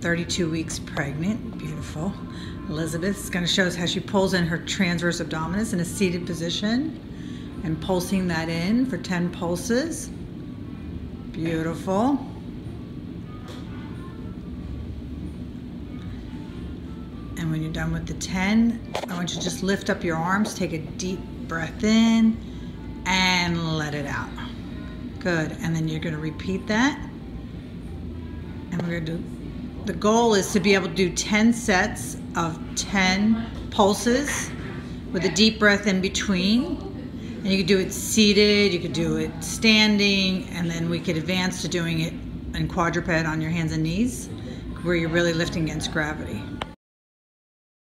32 weeks pregnant, beautiful. Elizabeth's going to show us how she pulls in her transverse abdominis in a seated position and pulsing that in for 10 pulses. Beautiful. And when you're done with the 10, I want you to just lift up your arms, take a deep breath in and let it out. Good, and then you're going to repeat that. And we're going to do, the goal is to be able to do 10 sets of 10 pulses with a deep breath in between. And you could do it seated, you could do it standing, and then we could advance to doing it in quadruped on your hands and knees, where you're really lifting against gravity.